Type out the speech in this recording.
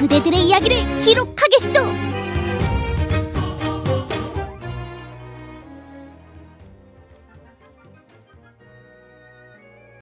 그대들의 이야기를 기록하겠소!